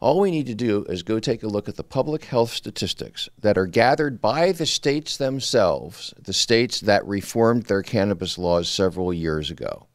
All we need to do is go take a look at the public health statistics that are gathered by the states themselves, the states that reformed their cannabis laws several years ago,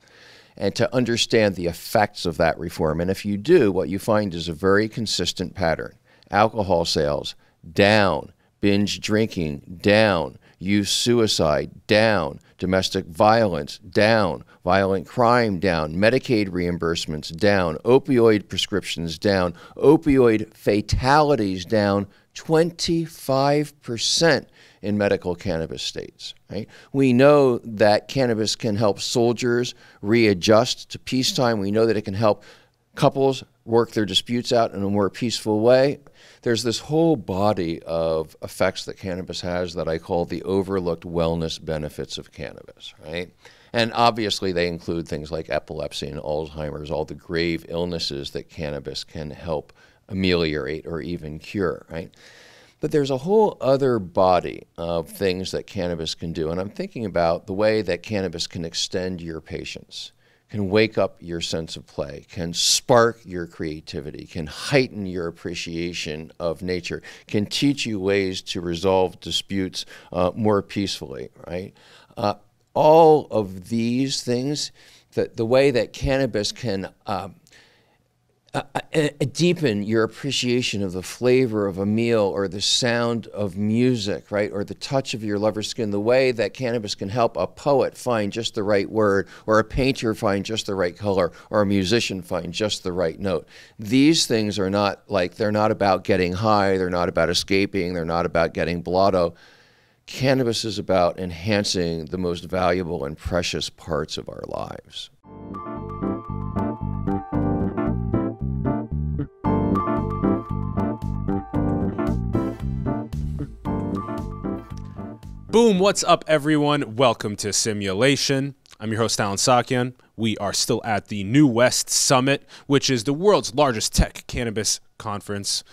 and to understand the effects of that reform. And if you do, what you find is a very consistent pattern. Alcohol sales down, binge drinking down, youth suicide down, domestic violence down, violent crime down, Medicaid reimbursements down, opioid prescriptions down, opioid fatalities down 25% in medical cannabis states. Right? We know that cannabis can help soldiers readjust to peacetime. We know that it can help couples work their disputes out in a more peaceful way. There's this whole body of effects that cannabis has that I call the overlooked wellness benefits of cannabis, right? And obviously they include things like epilepsy and Alzheimer's, all the grave illnesses that cannabis can help ameliorate or even cure, right? But there's a whole other body of things that cannabis can do, and I'm thinking about the way that cannabis can extend your patience, can wake up your sense of play, can spark your creativity, can heighten your appreciation of nature, can teach you ways to resolve disputes more peacefully, right? All of these things, the way that cannabis can deepen your appreciation of the flavor of a meal or the sound of music, right? Or the touch of your lover's skin, the way that cannabis can help a poet find just the right word, or a painter find just the right color, or a musician find just the right note. These things are not like, they're not about getting high, they're not about escaping, they're not about getting blotto. Cannabis is about enhancing the most valuable and precious parts of our lives. Boom, what's up everyone? Welcome to Simulation. I'm your host, Alan Sakian. We are still at the New West Summit, which is the world's largest tech cannabis conference.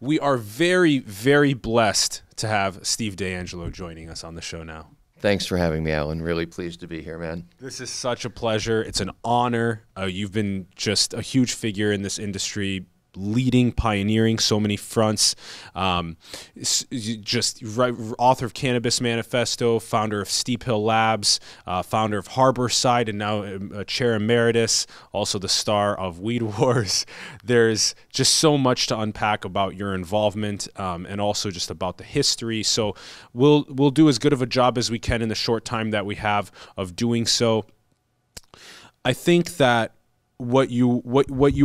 We are very, very blessed to have Steve DeAngelo joining us on the show now. Thanks for having me, Alan. Really pleased to be here, man. This is such a pleasure. It's an honor. You've been just a huge figure in this industry, leading, pioneering so many fronts, just author of Cannabis Manifesto, founder of Steep Hill Labs, founder of Harborside, and now chair emeritus, also the star of Weed Wars. There's just so much to unpack about your involvement and also just about the history. So we'll do as good of a job as we can in the short time that we have of doing so. I think that what you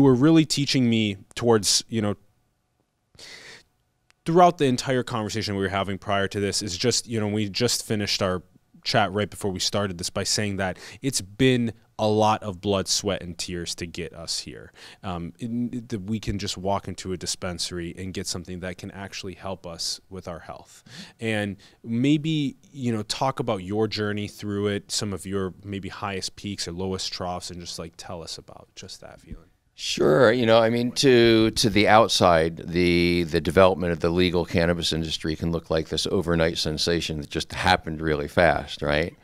were really teaching me towards, you know, throughout the entire conversation we were having prior to this is just, you know, we just finished our chat right before we started this by saying that it's been a lot of blood, sweat, and tears to get us here. That we can just walk into a dispensary and get something that can actually help us with our health. And maybe, you know, talk about your journey through it, some of your maybe highest peaks or lowest troughs, and just like tell us about just that feeling. Sure, you know, I mean, to the outside, the development of the legal cannabis industry can look like this overnight sensation that just happened really fast, right?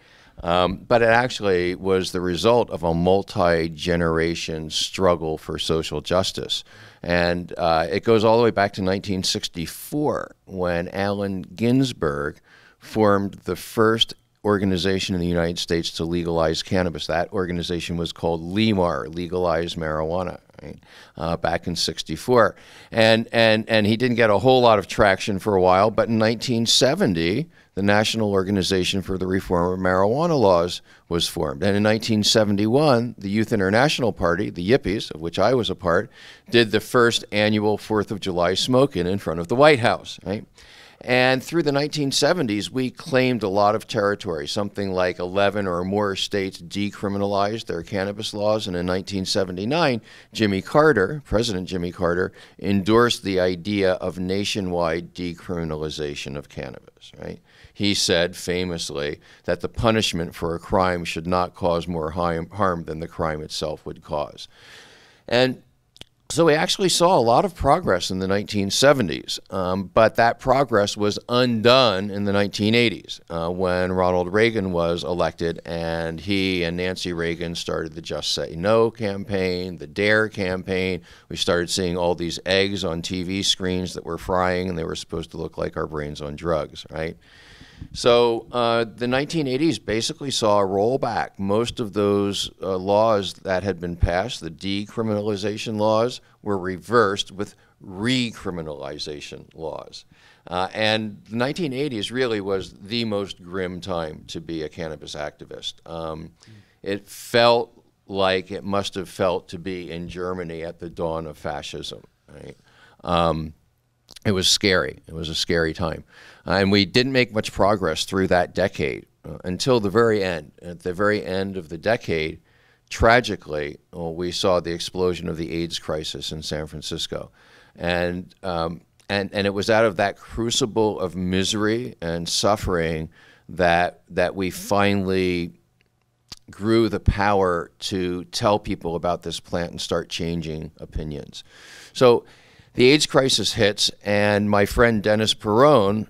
But it actually was the result of a multi-generation struggle for social justice. And it goes all the way back to 1964 when Allen Ginsberg formed the first organization in the United States to legalize cannabis. That organization was called LEMAR, Legalized Marijuana, right? Back in 64. And he didn't get a whole lot of traction for a while, but in 1970, the National Organization for the Reform of Marijuana Laws was formed. And in 1971, the Youth International Party, the Yippies, of which I was a part, did the first annual 4th of July smoke-in in front of the White House, right? And through the 1970s, we claimed a lot of territory. Something like 11 or more states decriminalized their cannabis laws. And in 1979, Jimmy Carter, President Jimmy Carter, endorsed the idea of nationwide decriminalization of cannabis, right? He said famously that the punishment for a crime should not cause more harm than the crime itself would cause. And So we actually saw a lot of progress in the 1970s, but that progress was undone in the 1980s when Ronald Reagan was elected, and he and Nancy Reagan started the Just Say No campaign, the DARE campaign. We started seeing all these eggs on TV screens that were frying, and they were supposed to look like our brains on drugs, right? So the 1980s basically saw a rollback. Most of those laws that had been passed, the decriminalization laws, were reversed with recriminalization laws. And the 1980s really was the most grim time to be a cannabis activist. It felt like it must have felt to be in Germany at the dawn of fascism, right? It was scary. It was a scary time. And we didn't make much progress through that decade until the very end. At the very end of the decade, tragically, we saw the explosion of the AIDS crisis in San Francisco. And it was out of that crucible of misery and suffering that, we finally grew the power to tell people about this plant and start changing opinions. So the AIDS crisis hits, and my friend Dennis Peron,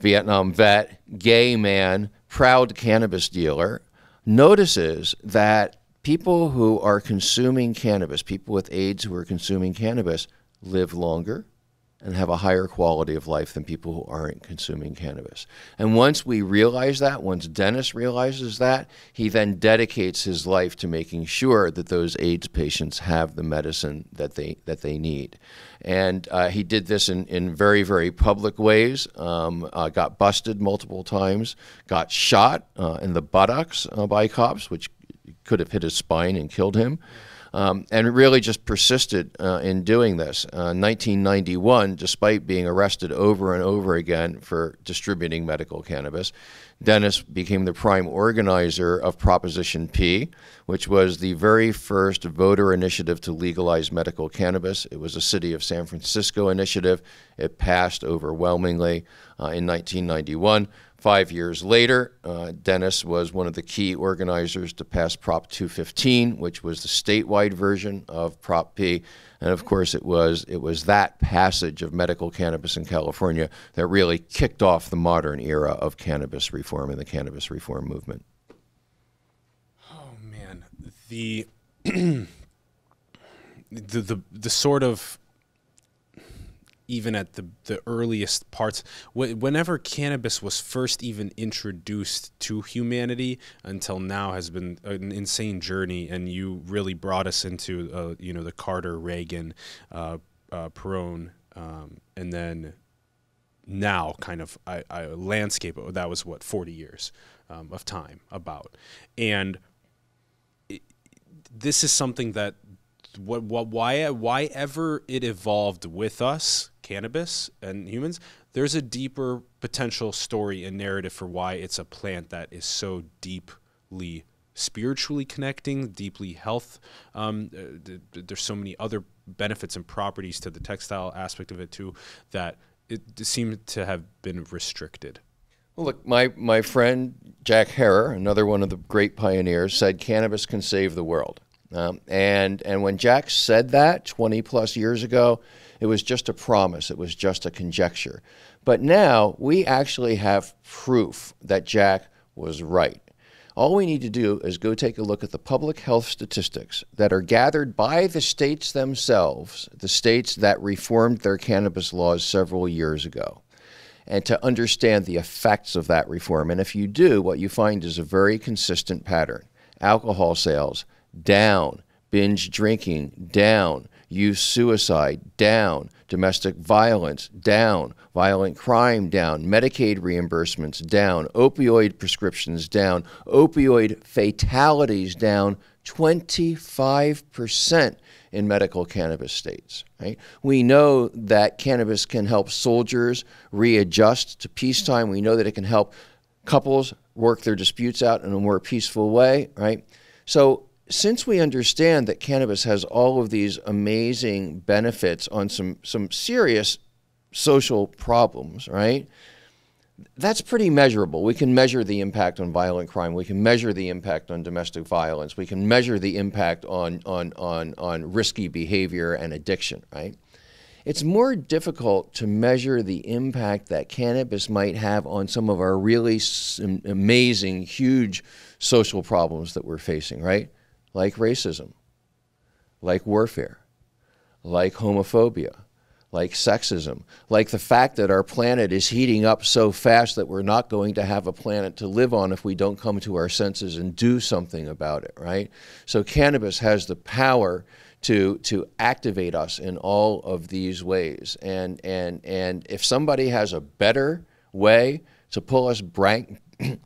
Vietnam vet, gay man, proud cannabis dealer, notices that people who are consuming cannabis, people with AIDS who are consuming cannabis, live longer and have a higher quality of life than people who aren't consuming cannabis. And once we realize that, once Dennis realizes that, he then dedicates his life to making sure that those AIDS patients have the medicine that they need. And he did this in very, very public ways, got busted multiple times, got shot in the buttocks by cops, which could have hit his spine and killed him. And really just persisted in doing this. 1991, despite being arrested over and over again for distributing medical cannabis, Dennis became the prime organizer of Proposition P, which was the very first voter initiative to legalize medical cannabis. It was a City of San Francisco initiative. It passed overwhelmingly in 1991. 5 years later, Dennis was one of the key organizers to pass Prop 215, which was the statewide version of Prop P. And of course, it was that passage of medical cannabis in California that really kicked off the modern era of cannabis reform and the cannabis reform movement. Oh man, the sort of, even at the earliest parts, whenever cannabis was first even introduced to humanity until now has been an insane journey, and you really brought us into you know, the Carter, Reagan, Peron, and then now kind of a landscape that was what, 40 years of time about, and this is something that why ever it evolved with us, cannabis and humans, there's a deeper potential story and narrative for why it's a plant that is so deeply spiritually connecting, deeply health. There's so many other benefits and properties to the textile aspect of it too, that it seemed to have been restricted. Well, look, my friend Jack Herrer, another one of the great pioneers, said cannabis can save the world. And when Jack said that 20 plus years ago, it was just a promise. It was just a conjecture. But now we actually have proof that Jack was right. All we need to do is go take a look at the public health statistics that are gathered by the states themselves, the states that reformed their cannabis laws several years ago, and to understand the effects of that reform. And if you do, what you find is a very consistent pattern. Alcohol sales down, binge drinking down, youth suicide down, domestic violence down, violent crime down, Medicaid reimbursements down, opioid prescriptions down, opioid fatalities down 25% in medical cannabis states, right? We know that cannabis can help soldiers readjust to peacetime. We know that it can help couples work their disputes out in a more peaceful way, right? So since we understand that cannabis has all of these amazing benefits on some serious social problems, right, that's pretty measurable. We can measure the impact on violent crime. We can measure the impact on domestic violence. We can measure the impact on risky behavior and addiction, right? It's more difficult to measure the impact that cannabis might have on some of our really amazing, huge social problems that we're facing, right? Like racism, like warfare, like homophobia, like sexism, like the fact that our planet is heating up so fast that we're not going to have a planet to live on if we don't come to our senses and do something about it, right? So cannabis has the power to activate us in all of these ways. And if somebody has a better way to pull us back,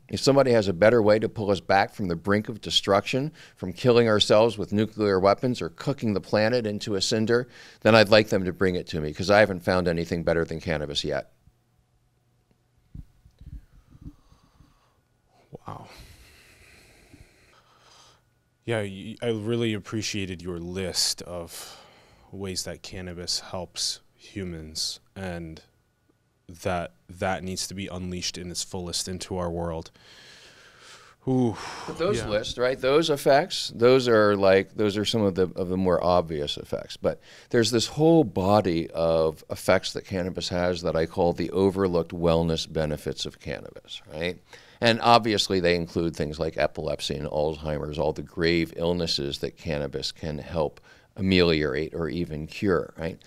if somebody has a better way to pull us back from the brink of destruction, from killing ourselves with nuclear weapons or cooking the planet into a cinder, then I'd like them to bring it to me, because I haven't found anything better than cannabis yet. Wow. Yeah, I really appreciated your list of ways that cannabis helps humans, and that needs to be unleashed in its fullest into our world. Ooh, but those lists, right? Those effects, those are some of the more obvious effects. But there's this whole body of effects that cannabis has that I call the overlooked wellness benefits of cannabis, right? And obviously they include things like epilepsy and Alzheimer's, all the grave illnesses that cannabis can help ameliorate or even cure, right?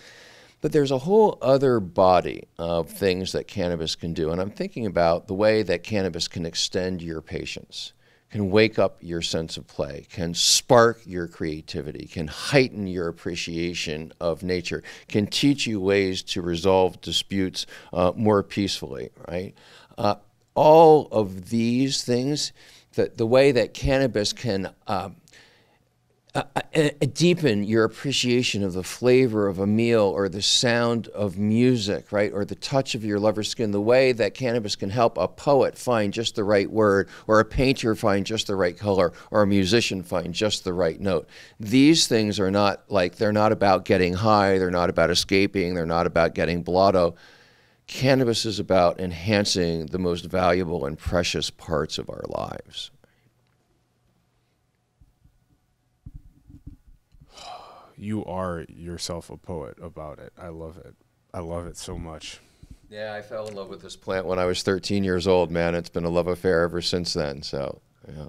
But there's a whole other body of things that cannabis can do. And I'm thinking about the way that cannabis can extend your patience, can wake up your sense of play, can spark your creativity, can heighten your appreciation of nature, can teach you ways to resolve disputes more peacefully, right? All of these things, the way that cannabis can deepen your appreciation of the flavor of a meal or the sound of music, right? Or the touch of your lover's skin, the way that cannabis can help a poet find just the right word, or a painter find just the right color, or a musician find just the right note. These things are not like, they're not about getting high, they're not about escaping, they're not about getting blotto. Cannabis is about enhancing the most valuable and precious parts of our lives. You are yourself a poet about it. I love it. I love it so much. Yeah, I fell in love with this plant when I was 13 years old, man. It's been a love affair ever since then. So, yeah.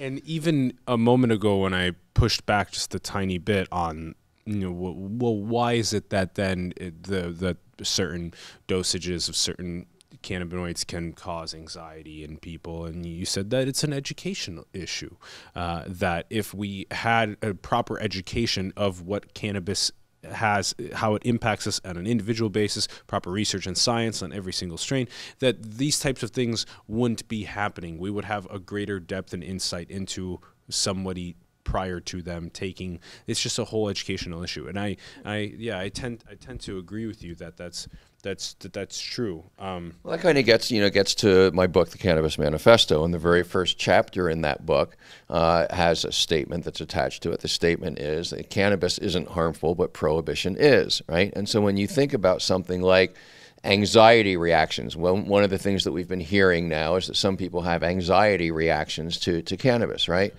And even a moment ago when I pushed back just a tiny bit on, you know, well, why is it that then the certain dosages of certain cannabinoids can cause anxiety in people, and you said that it's an educational issue, that if we had a proper education of what cannabis has, how it impacts us on an individual basis, proper research and science on every single strain, that these types of things wouldn't be happening. We would have a greater depth and insight into somebody prior to them taking. It's just a whole educational issue, and I tend to agree with you that that's true. Well, that kind of gets to my book, The Cannabis Manifesto, and the very first chapter in that book has a statement that's attached to it. The statement is that cannabis isn't harmful, but prohibition is, right? And so when you think about something like anxiety reactions, well, one of the things that we've been hearing now is that some people have anxiety reactions to cannabis, right?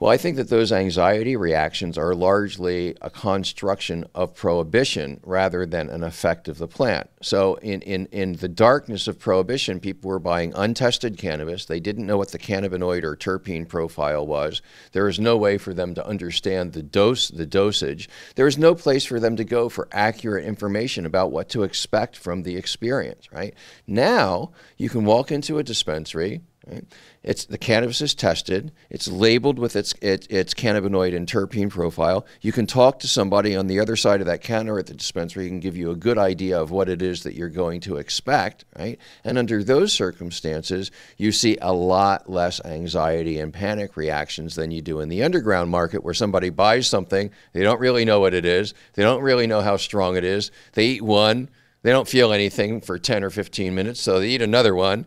Well, I think that those anxiety reactions are largely a construction of prohibition rather than an effect of the plant. So in the darkness of prohibition, people were buying untested cannabis. They didn't know what the cannabinoid or terpene profile was. There was no way for them to understand the dose, the dosage. There was no place for them to go for accurate information about what to expect from the experience, right? Now, you can walk into a dispensary, right? The cannabis is tested. It's labeled with its cannabinoid and terpene profile. You can talk to somebody on the other side of that counter at the dispensary who can give you a good idea of what it is that you're going to expect, right? And under those circumstances, you see a lot less anxiety and panic reactions than you do in the underground market, where somebody buys something, they don't really know what it is, they don't really know how strong it is, they eat one, they don't feel anything for 10 or 15 minutes, so they eat another one.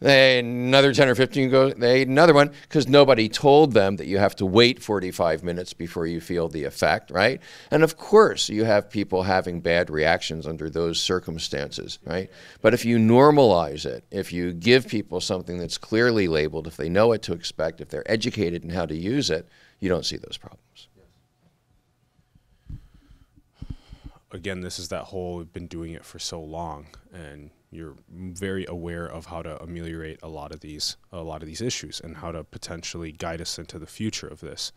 They ate another 10 or 15 goes, they ate another one, because nobody told them that you have to wait 45 minutes before you feel the effect, right? And of course, you have people having bad reactions under those circumstances, right? But if you normalize it, if you give people something that's clearly labeled, if they know what to expect, if they're educated in how to use it, you don't see those problems. Again, this is that whole, we've been doing it for so long, and you're very aware of how to ameliorate a lot of these issues and how to potentially guide us into the future of this.